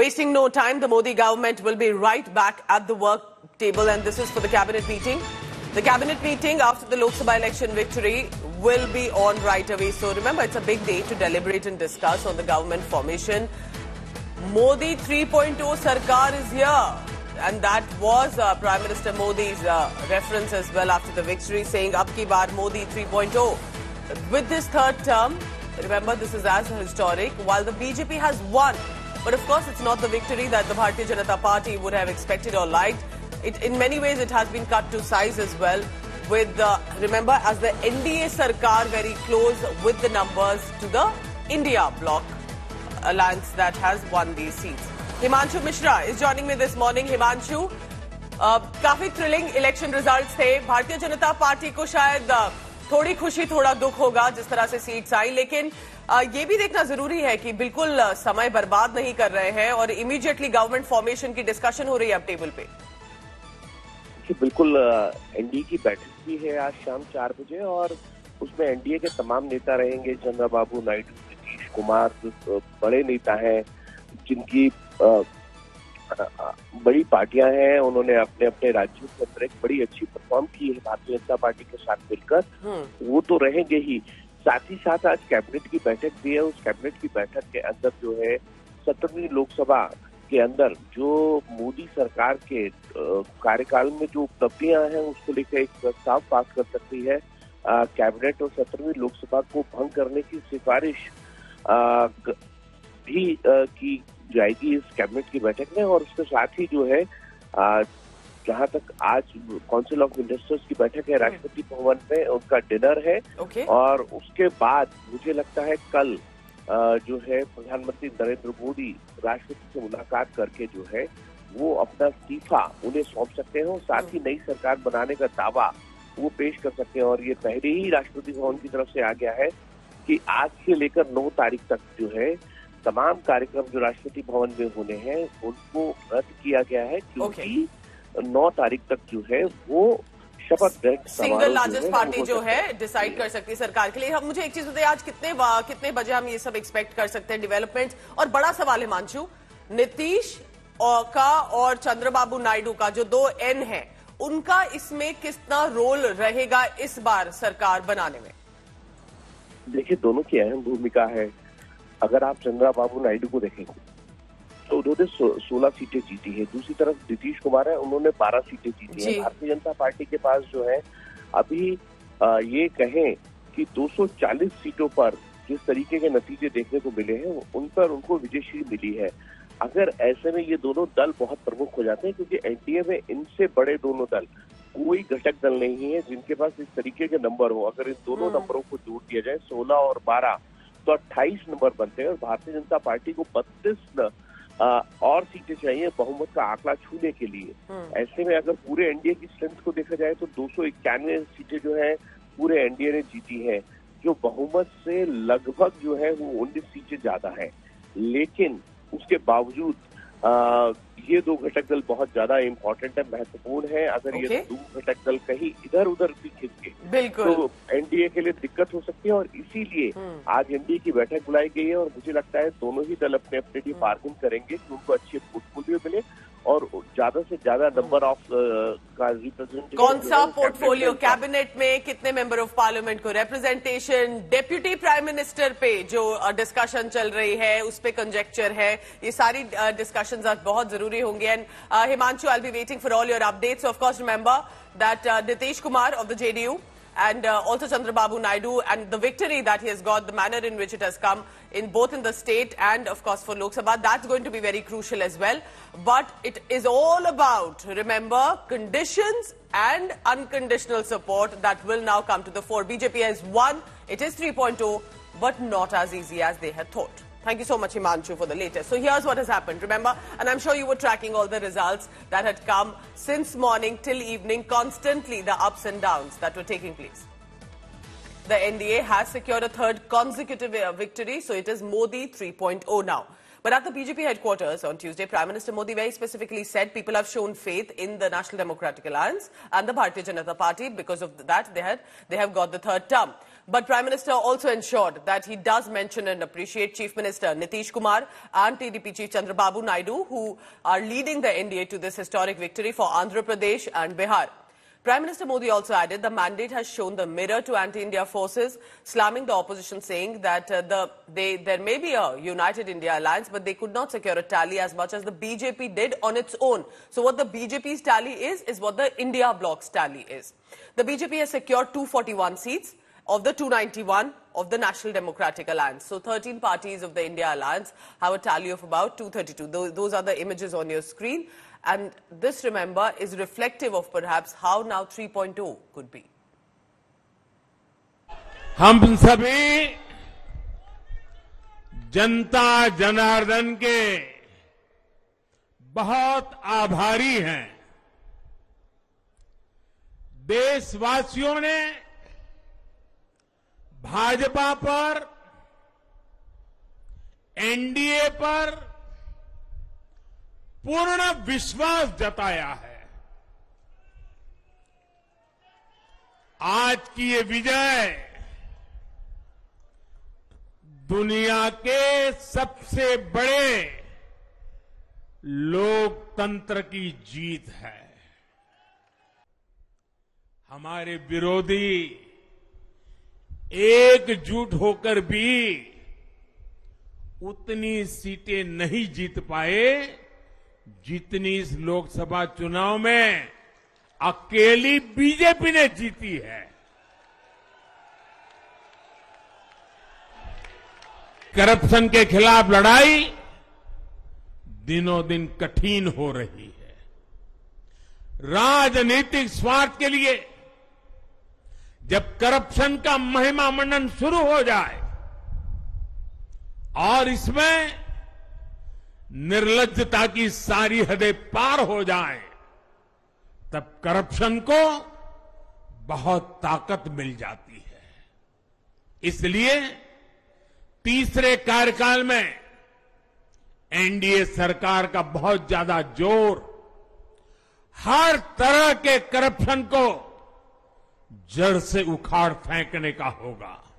Wasting no time, the Modi government will be right back at the work table, and this is for the cabinet meeting. The cabinet meeting after the Lok Sabha election victory will be on right away. So remember, it's a big day to deliberate and discuss on the government formation. Modi 3.0 Sarkar is here. And that was Prime Minister Modi's reference as well after the victory, saying, Ab ki baar Modi 3.0. With this third term, remember, this is as historic, while the BJP has won. But of course, it's not the victory that the Bharatiya Janata Party would have expected or liked. In many ways, it has been cut to size as well. With, remember, as the NDA Sarkar very close with the numbers to the India bloc alliance that has won these seats. Himanshu Mishra is joining me this morning. Himanshu, काफी thrilling election results थे. भारतीय जनता party को शायद थोड़ी खुशी थोड़ा दुख होगा जिस तरह से सीट्स आई, लेकिन ये भी देखना जरूरी है कि बिल्कुल समय बर्बाद नहीं कर रहे हैं और इमीडिएटली गवर्नमेंट फॉर्मेशन की डिस्कशन हो रही है अब टेबल पे. बिल्कुल एनडीए की बैठक की है आज शाम 4 बजे और उसमें एनडीए के तमाम नेता रहेंगे. चंद्रबाबू नायडू, नीतीश कुमार जो बड़े नेता हैं, जिनकी बड़ी पार्टियां हैं, उन्होंने अपने अपने राज्यों के अंदर एक बड़ी अच्छी परफॉर्म की है भारतीय जनता पार्टी के साथ मिलकर, वो तो रहेंगे ही. साथ ही साथ आज कैबिनेट की बैठक भी है. उस कैबिनेट की बैठक के अंदर जो है 17वीं लोकसभा के अंदर जो मोदी सरकार के कार्यकाल में जो उपलब्धियां हैं उसको लेकर एक प्रस्ताव पास कर सकती है कैबिनेट और 17वीं लोकसभा को भंग करने की सिफारिश भी की जाएगी इस कैबिनेट की बैठक में. और उसके साथ ही जो है जहां तक आज काउंसिल ऑफ मिनिस्टर्स की बैठक है राष्ट्रपति भवन में, उनका डिनर है और उसके बाद मुझे लगता है कल जो है प्रधानमंत्री नरेंद्र मोदी राष्ट्रपति से मुलाकात करके जो है वो अपना इस्तीफा उन्हें सौंप सकते हैं और साथ ही नई सरकार बनाने का दावा वो पेश कर सकते हैं. और ये पहले ही राष्ट्रपति भवन की तरफ से आ गया है कि आज से लेकर 9 तारीख तक जो है तमाम कार्यक्रम जो राष्ट्रपति भवन में होने हैं उनको रद्द किया गया है क्योंकि 9 तारीख तक जो है वो सिंगल लार्जेस्ट पार्टी जो है डिसाइड कर सकती है सरकार के लिए. हम मुझे एक चीज बताइए, आज कितने बजे हम ये सब एक्सपेक्ट कर सकते हैं डेवलपमेंट? और बड़ा सवाल है मानशु, नीतीश का और चंद्रबाबू नायडू का जो 2 N है उनका इसमें कितना रोल रहेगा इस बार सरकार बनाने में? देखिए, दोनों की अहम भूमिका है. अगर आप चंद्रबाबू नायडू को देखेंगे तो उन्होंने 16 सीटें जीती है. दूसरी तरफ नीतीश कुमार है, उन्होंने 12 सीटें जीती है. भारतीय जनता पार्टी के पास जो है अभी ये कहें कि 240 सीटों पर जिस तरीके के नतीजे देखने को मिले हैं उन पर उनको विजयश्री मिली है. अगर ऐसे में ये दोनों दल बहुत प्रमुख हो जाते हैं क्योंकि एनडीए में इनसे बड़े दोनों दल कोई घटक दल नहीं है जिनके पास इस तरीके के नंबर हो. अगर इन दोनों नंबरों को जोड़ दिया जाए 16 और 12 तो 28 नंबर बनते हैं और भारतीय जनता पार्टी को 32 और सीटें चाहिए बहुमत का आंकड़ा छूने के लिए. ऐसे में अगर पूरे एनडीए की स्ट्रेंथ को देखा जाए तो 291 सीटें जो है पूरे एनडीए ने जीती है, जो बहुमत से लगभग जो है वो 19 सीटें ज्यादा है. लेकिन उसके बावजूद ये 2 घटक दल बहुत ज्यादा इम्पोर्टेंट है, महत्वपूर्ण है. अगर ये 2 घटक दल कहीं इधर उधर भी खिसके तो एनडीए के लिए दिक्कत हो सकती है और इसीलिए आज एनडीए की बैठक बुलाई गई है. और मुझे लगता है दोनों ही दल अपने अपने लिए बार्गेन करेंगे कि उनको अच्छे पोर्टफोलियो मिले और ज्यादा से ज्यादा नंबर ऑफ का रिप्रेजेंटेशन. कौन सा पोर्टफोलियो कैबिनेट में, कितने मेंबर ऑफ पार्लियामेंट को रिप्रेजेंटेशन, डेप्यूटी प्राइम मिनिस्टर पे जो डिस्कशन चल रही है उस पे कंजेक्चर है, ये सारी डिस्कशंस आज बहुत जरूरी होंगी. And Himanshu, I will be waiting for all your updates. Of course remember that Nitish Kumar of the JDU and also Chandrababu Naidu and the victory that he has got, the manner in which it has come in both in the state and of course for Lok Sabha, that's going to be very crucial as well. But it is all about, remember, conditions and unconditional support that will now come to the fore. BJP has won, it is 3.0 but not as easy as they had thought. Thank you so much, Himanshu, for the latest. So here's what has happened, remember, and I'm sure you were tracking all the results that had come since morning till evening, constantly the ups and downs that were taking place. The NDA has secured a 3rd consecutive victory, so it is Modi 3.0 now. But at the BJP headquarters on Tuesday, Prime Minister Modi very specifically said people have shown faith in the National Democratic Alliance and the Bharatiya Janata Party. Because of that, they have got the 3rd term. But Prime Minister also ensured that he does mention and appreciate Chief Minister Nitish Kumar and TDP Chief Chandrababu Naidu, who are leading the NDA to this historic victory for Andhra Pradesh and Bihar. Prime Minister Modi also added the mandate has shown the mirror to anti-India forces, slamming the opposition, saying that there may be a united India alliance, but they could not secure a tally as much as the BJP did on its own. So what the BJP's tally is what the India bloc's tally is. The BJP has secured 241 seats of the 291 of the National Democratic Alliance. So 13 parties of the India alliance have a tally of about 232. Those are the images on your screen. And this, remember, is reflective of perhaps how now 3.0 could be. हम सभी जनता जनार्दन के बहुत आभारी हैं। देशवासियों ने भाजपा पर, NDA पर पूर्ण विश्वास जताया है। आज की ये विजय दुनिया के सबसे बड़े लोकतंत्र की जीत है। हमारे विरोधी एकजुट होकर भी उतनी सीटें नहीं जीत पाए जितनी इस लोकसभा चुनाव में अकेली बीजेपी ने जीती है। करप्शन के खिलाफ लड़ाई दिनों दिन कठिन हो रही है। राजनीतिक स्वार्थ के लिए जब करप्शन का महिमामंडन शुरू हो जाए और इसमें निर्लज्जता की सारी हदें पार हो जाए, तब करप्शन को बहुत ताकत मिल जाती है। इसलिए तीसरे कार्यकाल में एनडीए सरकार का बहुत ज्यादा जोर हर तरह के करप्शन को जड़ से उखाड़ फेंकने का होगा।